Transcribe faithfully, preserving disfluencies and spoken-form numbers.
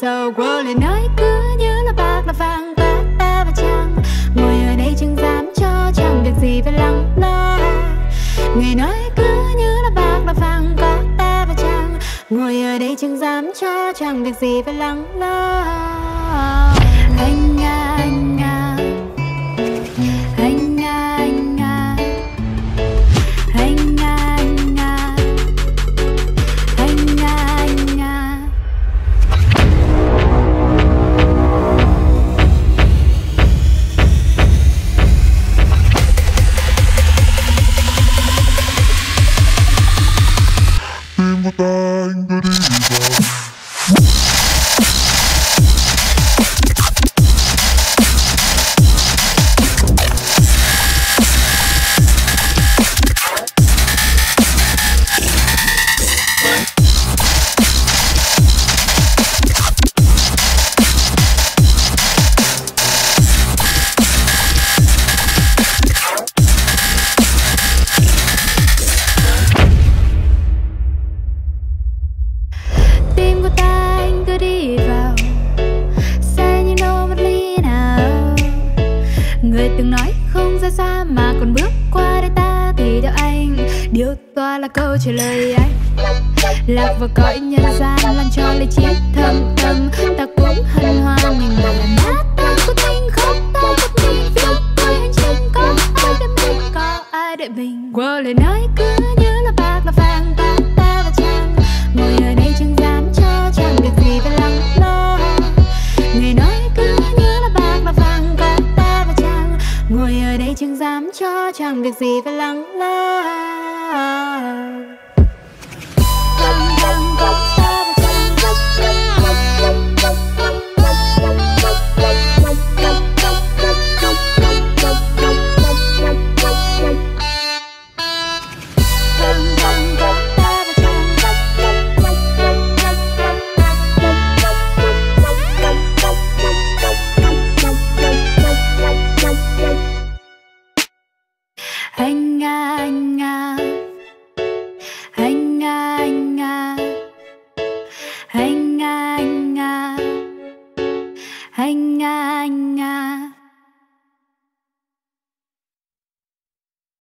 sầu quơ lời nói cứ như là bạc là vàng và ta và chàng ngồi ở đây chẳng dám cho chẳng việc gì phải lắng lo. Người nói cứ như là bạc là vàng và ta và chàng ngồi ở đây chẳng dám cho chẳng việc gì phải lắng lo. Anh à anh à anh à anh à anh à anh à anh à anh à. Tim của ta anh cứ đi vào. Điêu toa là câu trả lời anh lạc vào cõi nhân gian, làm cho lấy chiếc thâm tâm ta cũng hân hoan mình là nát ta có tình không ta có mình yêu tôi hành trình có ai để mình có ai để mình qua lời nói cứ như là bạc là vàng ta ta và chàng ngồi ở đây chẳng dám cho chẳng việc gì phải lắng lo. Người nói cứ như là bạc là vàng ta ta và chàng ngồi ở đây chẳng dám cho chẳng việc gì phải lắng lo. Anh à anh à anh à anh à anh à anh à anh à anh à.